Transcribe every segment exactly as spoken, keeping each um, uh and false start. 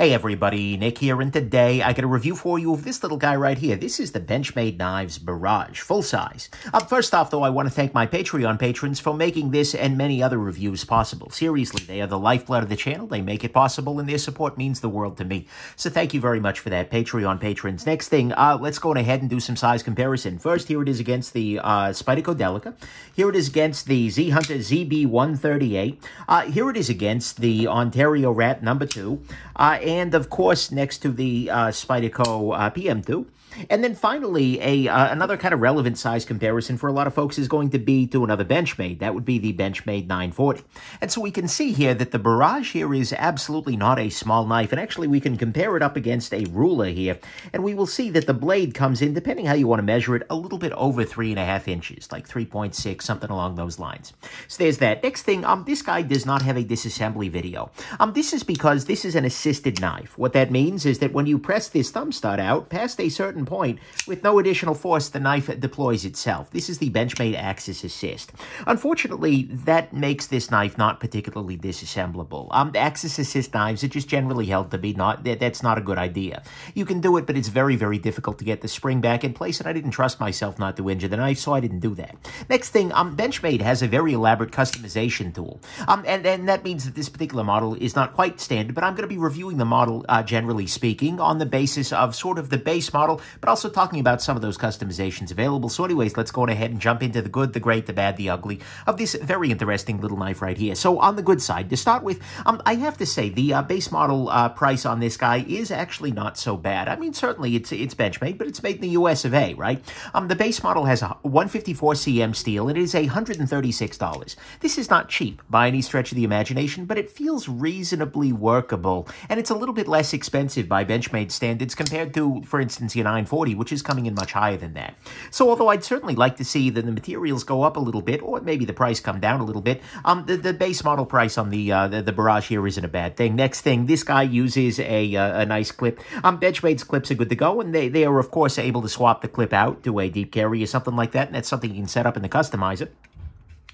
Hey everybody, Nick here, and today I got a review for you of this little guy right here. This is the Benchmade Knives Barrage, full size. Um, first off, though, I want to thank my Patreon patrons for making this and many other reviews possible. Seriously, they are the lifeblood of the channel, they make it possible, and their support means the world to me. So thank you very much for that, Patreon patrons. Next thing, uh, let's go on ahead and do some size comparison. First, here it is against the uh, Spyderco Delica. Here it is against the Z-Hunter Z B one thirty-eight. Uh, here it is against the Ontario Rat Number two. Uh, And, of course, next to the uh, Spyderco uh, P M two. And then finally, a uh, another kind of relevant size comparison for a lot of folks is going to be to another Benchmade. That would be the Benchmade nine forty. And so we can see here that the Barrage here is absolutely not a small knife. And actually, we can compare it up against a ruler here. And we will see that the blade comes in, depending how you want to measure it, a little bit over three and a half inches, like three point six, something along those lines. So there's that. Next thing, um, this guy does not have a disassembly video. Um, this is because this is an assisted knife. What that means is that when you press this thumb stud out, past a certain point, with no additional force, the knife deploys itself. This is the Benchmade Axis Assist. Unfortunately, that makes this knife not particularly disassemblable. Um, the Axis Assist knives are just generally held to be not, that, that's not a good idea. You can do it, but it's very, very difficult to get the spring back in place, and I didn't trust myself not to injure the knife, so I didn't do that. Next thing, um, Benchmade has a very elaborate customization tool, um, and, and that means that this particular model is not quite standard, but I'm going to be reviewing the model, uh, generally speaking, on the basis of sort of the base model, but also talking about some of those customizations available. So anyways, let's go on ahead and jump into the good, the great, the bad, the ugly of this very interesting little knife right here. So on the good side, to start with, um, I have to say the uh, base model uh, price on this guy is actually not so bad. I mean, certainly it's it's Benchmade, but it's made in the U S of A, right? Um, the base model has a one fifty-four C M steel. It is one hundred thirty-six dollars. This is not cheap by any stretch of the imagination, but it feels reasonably workable, and it's a little bit less expensive by Benchmade standards compared to, for instance, you know, nine forty, which is coming in much higher than that. So although I'd certainly like to see that the materials go up a little bit, or maybe the price come down a little bit, um, the, the base model price on the, uh, the the Barrage here isn't a bad thing. Next thing, this guy uses a uh, a nice clip. Um, Benchmade's clips are good to go, and they, they are, of course, able to swap the clip out to a deep carry or something like that, and that's something you can set up in the customizer.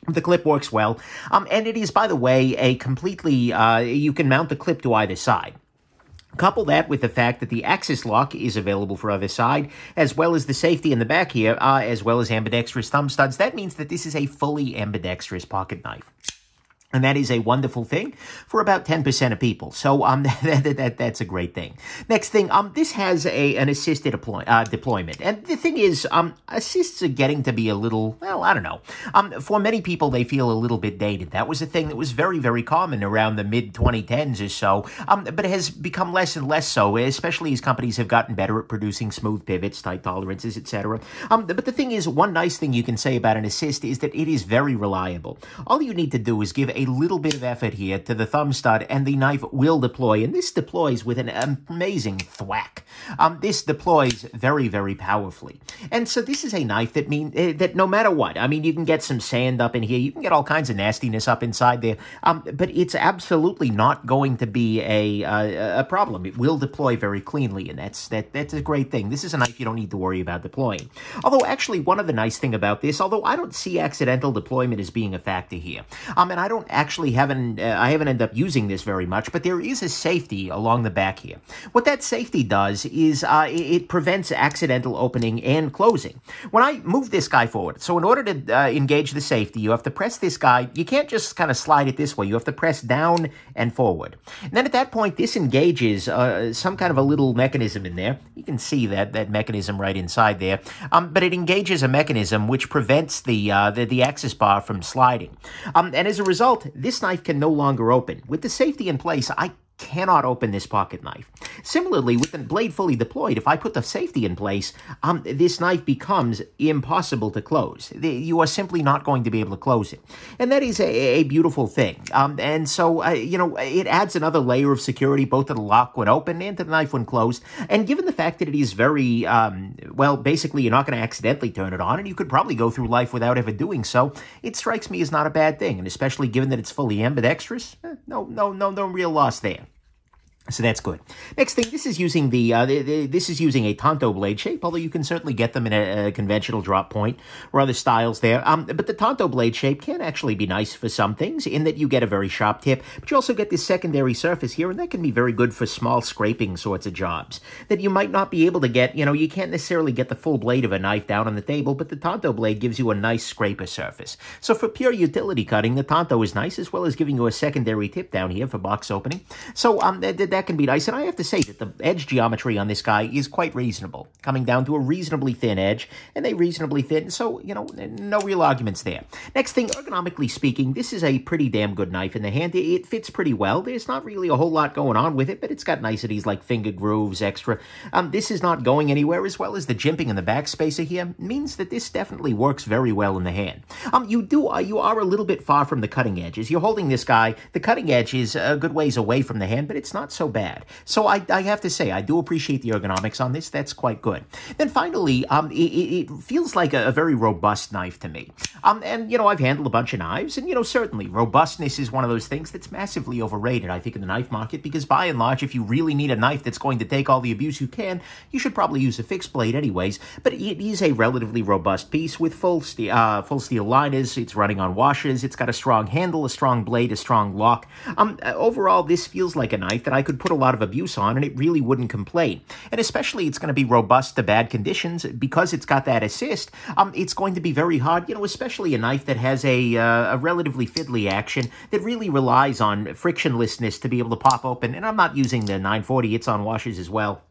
The clip works well, um, and it is, by the way, a completely, uh, you can mount the clip to either side. Couple that with the fact that the axis lock is available for either side, as well as the safety in the back here, uh, as well as ambidextrous thumb studs. That means that this is a fully ambidextrous pocket knife. And that is a wonderful thing for about ten percent of people. So um, that, that, that, that's a great thing. Next thing, um, this has a an assisted deploy, uh, deployment. And the thing is, um, assists are getting to be a little, well, I don't know. Um, for many people, they feel a little bit dated. That was a thing that was very, very common around the mid twenty tens or so. Um, but it has become less and less so, especially as companies have gotten better at producing smooth pivots, tight tolerances, et cetera. Um, but the thing is, one nice thing you can say about an assist is that it is very reliable. All you need to do is give a little bit of effort here to the thumb stud, and the knife will deploy, and this deploys with an amazing thwack. Um, this deploys very, very powerfully, and so this is a knife that mean uh, that no matter what, I mean, you can get some sand up in here, you can get all kinds of nastiness up inside there, um, but it's absolutely not going to be a uh, a problem. It will deploy very cleanly, and that's that that's a great thing. This is a knife you don't need to worry about deploying. Although, actually, one other nice thing about this, although I don't see accidental deployment as being a factor here, um, and I don't. Actually, haven't uh, I haven't ended up using this very much, but there is a safety along the back here. What that safety does is uh, it prevents accidental opening and closing. When I move this guy forward, so in order to uh, engage the safety, you have to press this guy. You can't just kind of slide it this way. You have to press down and forward. And then at that point, this engages uh, some kind of a little mechanism in there. You can see that that mechanism right inside there. Um, but it engages a mechanism which prevents the uh, the, the axis bar from sliding. Um, and as a result, this knife can no longer open. With the safety in place, I cannot open this pocket knife. Similarly, with the blade fully deployed, if I put the safety in place, um, this knife becomes impossible to close. The, you are simply not going to be able to close it. And that is a, a beautiful thing. Um, and so, uh, you know, it adds another layer of security, both to the lock when open and to the knife when closed. And given the fact that it is very, um, well, basically, you're not going to accidentally turn it on, and you could probably go through life without ever doing so, it strikes me as not a bad thing. And especially given that it's fully ambidextrous, eh, no, no, no, no real loss there. So that's good. Next thing, this is using the, uh, the, the this is using a Tonto blade shape, although you can certainly get them in a, a conventional drop point or other styles there. Um, but the Tonto blade shape can actually be nice for some things in that you get a very sharp tip, but you also get this secondary surface here, and that can be very good for small scraping sorts of jobs that you might not be able to get. You know, you can't necessarily get the full blade of a knife down on the table, but the Tonto blade gives you a nice scraper surface. So for pure utility cutting, the Tonto is nice, as well as giving you a secondary tip down here for box opening. So um, that, that That can be nice, and I have to say that the edge geometry on this guy is quite reasonable, coming down to a reasonably thin edge, and they reasonably thin, so, you know, no real arguments there. Next thing, ergonomically speaking, this is a pretty damn good knife in the hand. It fits pretty well. There's not really a whole lot going on with it, but it's got niceties like finger grooves, extra. Um, this is not going anywhere, as well as the jimping in the back spacer here means that this definitely works very well in the hand. Um, you do, uh, you are a little bit far from the cutting edge. As you're holding this guy, the cutting edge is a good ways away from the hand, but it's not so bad. So I, I have to say, I do appreciate the ergonomics on this. That's quite good. Then finally, um, it, it feels like a, a very robust knife to me. Um, and, you know, I've handled a bunch of knives, and, you know, certainly robustness is one of those things that's massively overrated, I think, in the knife market, because by and large, if you really need a knife that's going to take all the abuse you can, you should probably use a fixed blade anyways. But it is a relatively robust piece with full, ste uh, full steel liners. It's running on washers. It's got a strong handle, a strong blade, a strong lock. Um, overall, this feels like a knife that I could put a lot of abuse on, and it really wouldn't complain. And especially, it's going to be robust to bad conditions because it's got that assist. Um, it's going to be very hard, you know, especially a knife that has a, uh, a relatively fiddly action that really relies on frictionlessness to be able to pop open. And I'm not using the nine forty. It's on washers as well.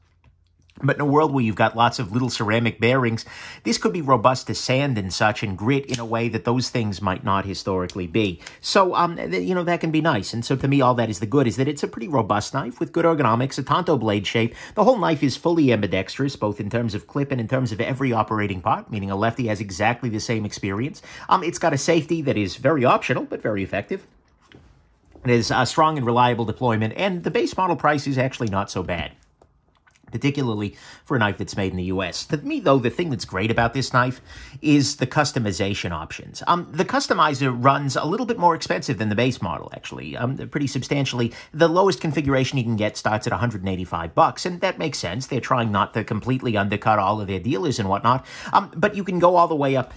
But in a world where you've got lots of little ceramic bearings, this could be robust to sand and such and grit in a way that those things might not historically be. So, um, you know, that can be nice. And so to me, all that is the good is that it's a pretty robust knife with good ergonomics, a Tonto blade shape. The whole knife is fully ambidextrous, both in terms of clip and in terms of every operating part, meaning a lefty has exactly the same experience. Um, it's got a safety that is very optional, but very effective. It is a strong and reliable deployment, and the base model price is actually not so bad, particularly for a knife that's made in the U S. To me, though, the thing that's great about this knife is the customization options. Um, the customizer runs a little bit more expensive than the base model, actually, um, pretty substantially. The lowest configuration you can get starts at one hundred eighty-five bucks, and that makes sense. They're trying not to completely undercut all of their dealers and whatnot, um, but you can go all the way up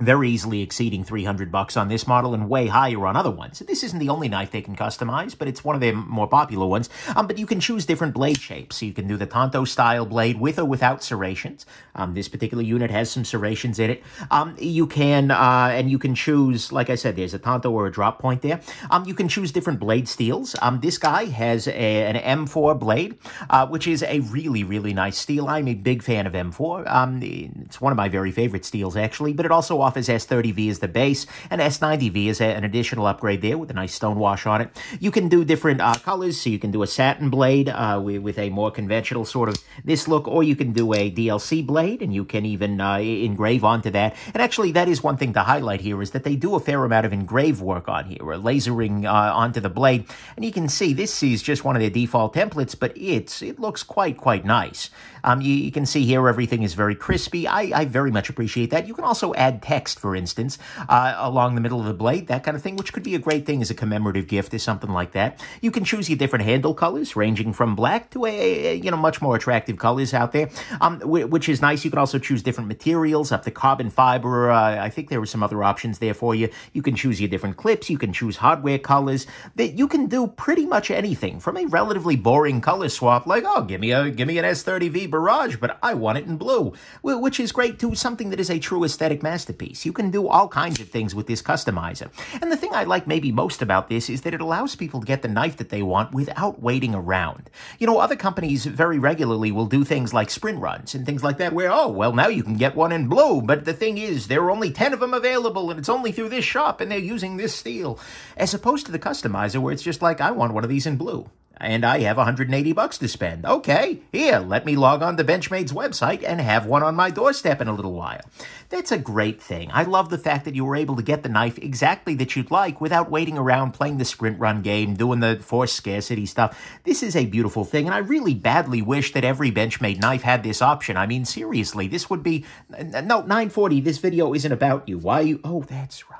very easily, exceeding three hundred bucks on this model and way higher on other ones. This isn't the only knife they can customize, but it's one of their more popular ones. Um, but you can choose different blade shapes. So you can do the Tonto style blade with or without serrations. Um, this particular unit has some serrations in it. Um, you can, uh, and you can choose, like I said, there's a Tonto or a drop point there. Um, you can choose different blade steels. Um, this guy has a, an M four blade, uh, which is a really, really nice steel. I'm a big fan of M four. Um, it's one of my very favorite steels, actually, but it also offers as S thirty V as the base, and S ninety V is an additional upgrade there with a nice stone wash on it. You can do different uh, colors, so you can do a satin blade uh, with a more conventional sort of this look, or you can do a D L C blade, and you can even uh, engrave onto that. And actually, that is one thing to highlight here, is that they do a fair amount of engrave work on here, or lasering uh, onto the blade. And you can see this is just one of their default templates, but it's it looks quite, quite nice. Um, you, you can see here everything is very crispy. I, I very much appreciate that. You can also add text, for instance, uh, along the middle of the blade, that kind of thing, which could be a great thing as a commemorative gift or something like that. You can choose your different handle colors, ranging from black to, a, you know, much more attractive colors out there, um, which is nice. You can also choose different materials, up to carbon fiber. Uh, I think there were some other options there for you. You can choose your different clips. You can choose hardware colors. That you can do pretty much anything from a relatively boring color swap, like, oh, give me a give me an S thirty V Barrage, but I want it in blue, which is great too, something that is a true aesthetic masterpiece. You can do all kinds of things with this customizer. And the thing I like maybe most about this is that it allows people to get the knife that they want without waiting around. You know, other companies very regularly will do things like sprint runs and things like that where, oh, well, now you can get one in blue, but the thing is, there are only ten of them available and it's only through this shop and they're using this steel, as opposed to the customizer where it's just like, I want one of these in blue. And I have one hundred eighty bucks to spend. Okay, here, let me log on to Benchmade's website and have one on my doorstep in a little while. That's a great thing. I love the fact that you were able to get the knife exactly that you'd like without waiting around playing the sprint run game, doing the forced scarcity stuff. This is a beautiful thing, and I really badly wish that every Benchmade knife had this option. I mean, seriously, this would be... No, nine forty, this video isn't about you. Why are you... Oh, that's right.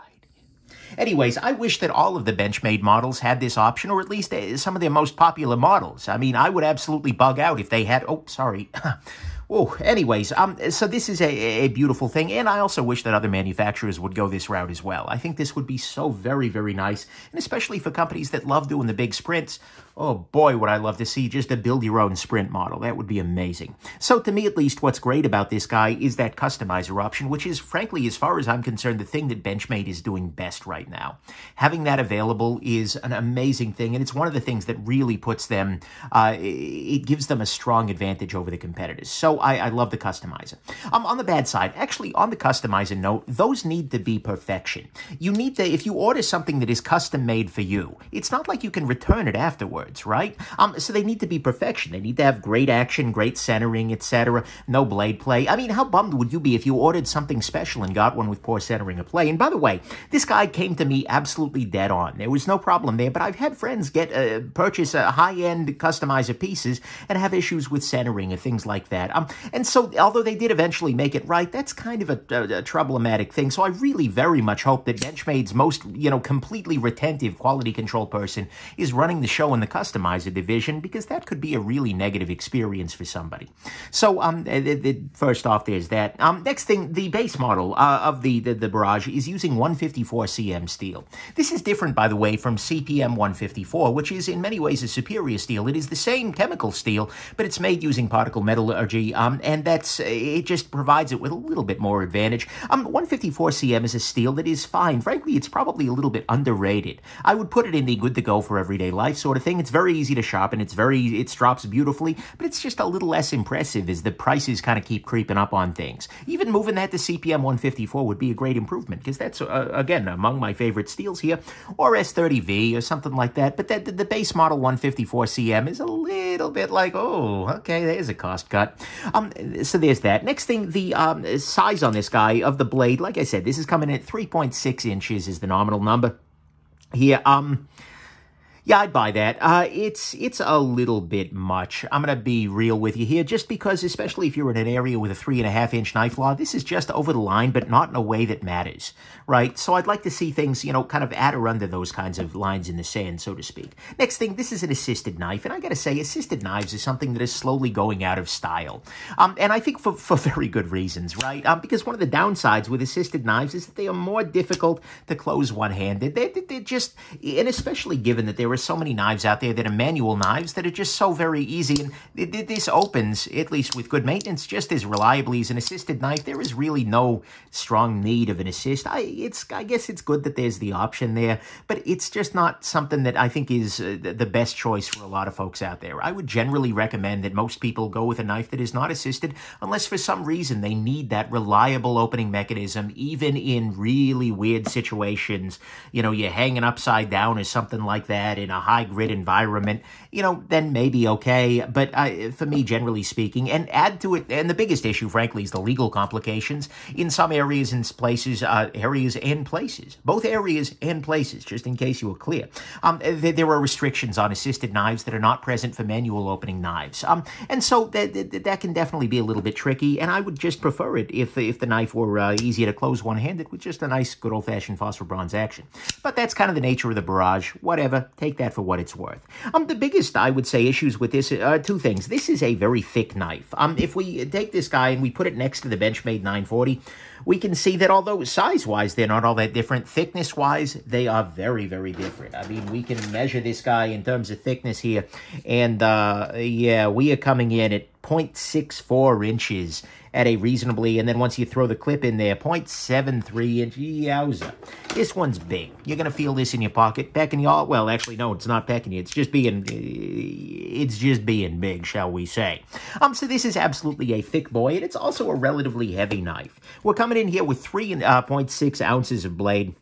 Anyways, I wish that all of the Benchmade models had this option, or at least some of their most popular models. I mean, I would absolutely bug out if they had... Oh, sorry. Oh, anyways, um, so this is a, a beautiful thing, and I also wish that other manufacturers would go this route as well. I think this would be so very, very nice, and especially for companies that love doing the big sprints. Oh boy, would I love to see just a build-your-own sprint model. That would be amazing. So to me, at least, what's great about this guy is that customizer option, which is, frankly, as far as I'm concerned, the thing that Benchmade is doing best right now. Having that available is an amazing thing, and it's one of the things that really puts them, uh, it gives them a strong advantage over the competitors. So I, I love the customizer. Um, on the bad side, actually, on the customizer note, those need to be perfection. You need to, if you order something that is custom-made for you, it's not like you can return it afterwards. Right? Um, so they need to be perfection. They need to have great action, great centering, et cetera. No blade play. I mean, how bummed would you be if you ordered something special and got one with poor centering or play? And by the way, this guy came to me absolutely dead on. There was no problem there, but I've had friends get uh, purchase uh, high-end customizer pieces and have issues with centering and things like that. Um, and so, although they did eventually make it right, that's kind of a, a, a problematic thing. So I really very much hope that Benchmade's most, you know, completely retentive quality control person is running the show in the customizer division, because that could be a really negative experience for somebody. So, um, the, the, first off, there's that. Um, next thing, the base model uh, of the, the, the Barrage is using one fifty-four C M steel. This is different, by the way, from C P M one fifty-four, which is in many ways a superior steel. It is the same chemical steel, but it's made using particle metallurgy, um, and that's it just provides it with a little bit more advantage. Um, one fifty-four C M is a steel that is fine. Frankly, it's probably a little bit underrated. I would put it in the good-to-go for everyday life sort of thing. It's very easy to shop, and it's very it drops beautifully, but it's just a little less impressive as the prices kind of keep creeping up on things. Even moving that to C P M one fifty-four would be a great improvement, because that's, uh, again, among my favorite steels here, or S thirty V or something like that. But that, the base model one fifty-four C M is a little bit like, oh, okay, there's a cost cut. Um, so there's that. Next thing, the um, size on this guy of the blade, like I said, this is coming in at three point six inches is the nominal number here. Um... Yeah, I'd buy that. Uh, it's it's a little bit much. I'm going to be real with you here, just because, especially if you're in an area with a three and a half inch knife law, this is just over the line, but not in a way that matters, right? So I'd like to see things, you know, kind of at or under those kinds of lines in the sand, so to speak. Next thing, this is an assisted knife, and I got to say, assisted knives is something that is slowly going out of style. Um, and I think for, for very good reasons, right? Um, because one of the downsides with assisted knives is that they are more difficult to close one-handed. They're, they're just, and especially given that they're There are so many knives out there that are manual knives that are just so very easy, and this opens, at least with good maintenance, just as reliably as an assisted knife. There is really no strong need of an assist. I, it's, I guess it's good that there's the option there, but it's just not something that I think is uh, the best choice for a lot of folks out there. I would generally recommend that most people go with a knife that is not assisted, unless for some reason they need that reliable opening mechanism, even in really weird situations. You know, you're hanging upside down or something like that, in a high-grid environment, you know, then maybe okay. But uh, for me, generally speaking, and add to it, and the biggest issue, frankly, is the legal complications in some areas and places, uh, areas and places, both areas and places, just in case you were clear. Um, th there are restrictions on assisted knives that are not present for manual opening knives. Um, and so th th that can definitely be a little bit tricky, and I would just prefer it if, if the knife were uh, easier to close one-handed with just a nice, good old-fashioned phosphor bronze action. But that's kind of the nature of the Barrage. Whatever. Take that for what it's worth. Um, the biggest, I would say, issues with this are two things. This is a very thick knife. Um, if we take this guy and we put it next to the Benchmade nine forty, we can see that although size-wise they're not all that different, thickness-wise they are very, very different. I mean, we can measure this guy in terms of thickness here, and uh, yeah, we are coming in at zero point six four inches at a reasonably, and then once you throw the clip in there, zero point seven three inch, yowza. This one's big. You're going to feel this in your pocket, pecking y'all. Well, actually, no, it's not pecking you. It's just being, it's just being big, shall we say. Um, so this is absolutely a thick boy, and it's also a relatively heavy knife. We're coming in here with three point six ounces of blade,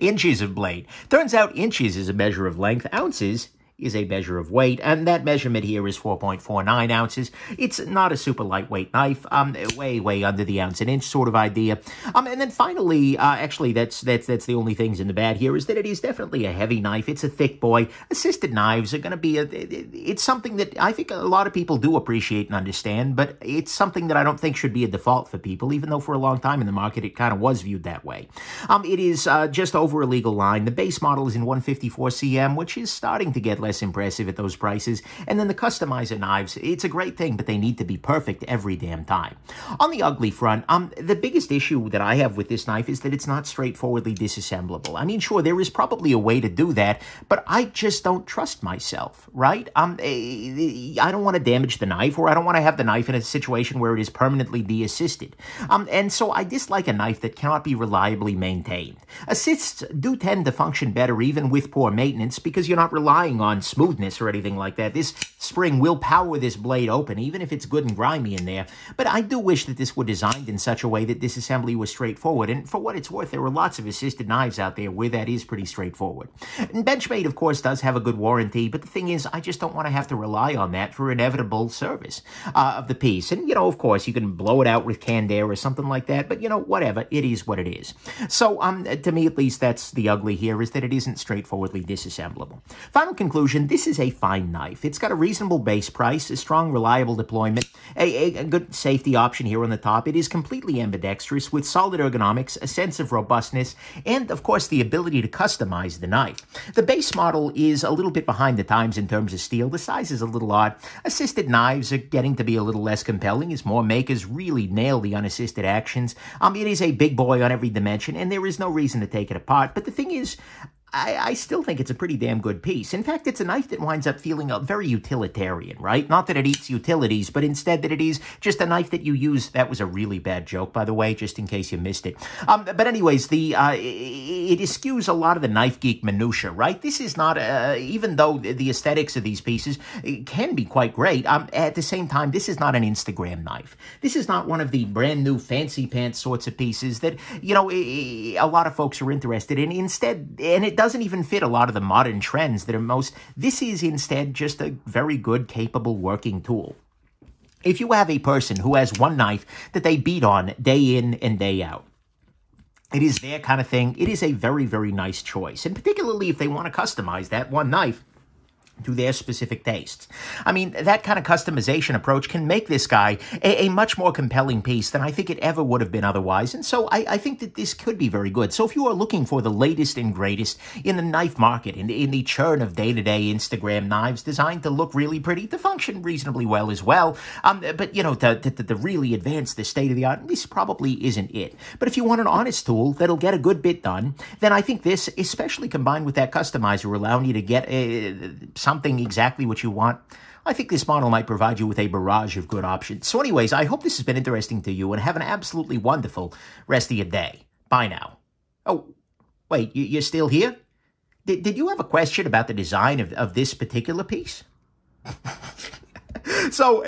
inches of blade. Turns out inches is a measure of length, ounces is a measure of weight, and that measurement here is four point four nine ounces. It's not a super lightweight knife, um, way, way under the ounce an inch sort of idea. Um, and then finally, uh, actually, that's that's that's the only things in the bad here, is that it is definitely a heavy knife. It's a thick boy. Assisted knives are going to be, a, it's something that I think a lot of people do appreciate and understand, but it's something that I don't think should be a default for people, even though for a long time in the market, it kind of was viewed that way. Um, it is uh, just over a legal line. The base model is in one fifty-four C M, which is starting to get less impressive at those prices, and then the customizer knives, it's a great thing, but they need to be perfect every damn time. On the ugly front, um, the biggest issue that I have with this knife is that it's not straightforwardly disassemblable. I mean, sure, there is probably a way to do that, but I just don't trust myself, right? Um, I don't want to damage the knife, or I don't want to have the knife in a situation where it is permanently de-assisted. Um, and so I dislike a knife that cannot be reliably maintained. Assists do tend to function better even with poor maintenance, because you're not relying on smoothness or anything like that. This spring will power this blade open, even if it's good and grimy in there. But I do wish that this were designed in such a way that disassembly was straightforward. And for what it's worth, there are lots of assisted knives out there where that is pretty straightforward. And Benchmade, of course, does have a good warranty. But the thing is, I just don't want to have to rely on that for inevitable service uh, of the piece. And, you know, of course, you can blow it out with canned air or something like that. But, you know, whatever. It is what it is. So, um, to me, at least, that's the ugly here, is that it isn't straightforwardly disassemblable. Final conclusion. This is a fine knife. It's got a reasonable base price, a strong, reliable deployment, a, a, a good safety option here on the top. It is completely ambidextrous with solid ergonomics, a sense of robustness, and, of course, the ability to customize the knife. The base model is a little bit behind the times in terms of steel. The size is a little odd. Assisted knives are getting to be a little less compelling as more makers really nail the unassisted actions. Um, it is a big boy on every dimension, and there is no reason to take it apart. But the thing is, I, I still think it's a pretty damn good piece. In fact, it's a knife that winds up feeling very utilitarian, right? Not that it eats utilities, but instead that it is just a knife that you use. That was a really bad joke, by the way, just in case you missed it. Um, but anyways, the uh, it eschews a lot of the knife geek minutia, right? This is not, uh, even though the aesthetics of these pieces can be quite great, um, at the same time, this is not an Instagram knife. This is not one of the brand new fancy pants sorts of pieces that, you know, a lot of folks are interested in. Instead, and it doesn't even fit a lot of the modern trends that are most. This is instead just a very good, capable working tool. If you have a person who has one knife that they beat on day in and day out, it is their kind of thing. It is a very, very nice choice. And particularly if they want to customize that one knife to their specific tastes. I mean, that kind of customization approach can make this guy a, a much more compelling piece than I think it ever would have been otherwise, and so I, I think that this could be very good. So if you are looking for the latest and greatest in the knife market, in, in the churn of day-to-day Instagram knives designed to look really pretty, to function reasonably well as well, um, but, you know, to, to, to really advance the state-of-the-art, this probably isn't it. But if you want an honest tool that'll get a good bit done, then I think this, especially combined with that customizer, allowing you to get a, some something exactly what you want, I think this model might provide you with a barrage of good options. So anyways, I hope this has been interesting to you, and have an absolutely wonderful rest of your day. Bye now. Oh, wait, you're still here? Did, did you have a question about the design of, of this particular piece? So,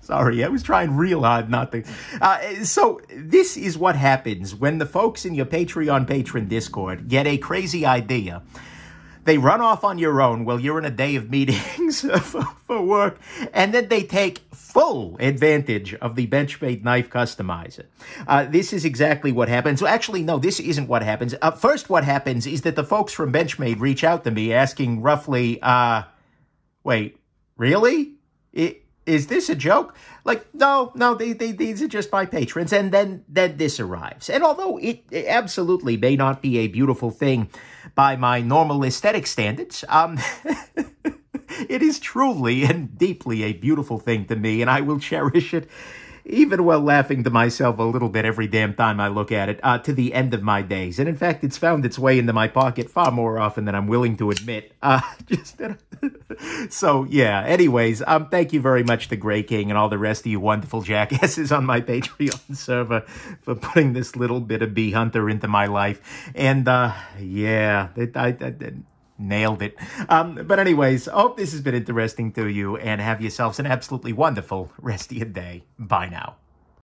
sorry, I was trying real hard not to. Uh, so this is what happens when the folks in your Patreon patron Discord get a crazy idea. They run off on your own while you're in a day of meetings for, for work, and then they take full advantage of the Benchmade Knife Customizer. Uh, this is exactly what happens. Well, actually, no, this isn't what happens. Uh, first, what happens is that the folks from Benchmade reach out to me asking roughly, uh, wait, really? It... Is this a joke? Like, no, no, they, they, these are just my patrons. And then, then this arrives. And although it, it absolutely may not be a beautiful thing by my normal aesthetic standards, um, it is truly and deeply a beautiful thing to me, and I will cherish it, even while laughing to myself a little bit every damn time I look at it, uh, to the end of my days. And in fact, it's found its way into my pocket far more often than I'm willing to admit. Uh, just so, yeah, anyways, um, thank you very much to Grey King and all the rest of you wonderful jackasses on my Patreon server for putting this little bit of Bee Hunter into my life. And, uh, yeah, I, I, I nailed it. Um, but anyways, I hope this has been interesting to you, and have yourselves an absolutely wonderful rest of your day. Bye now.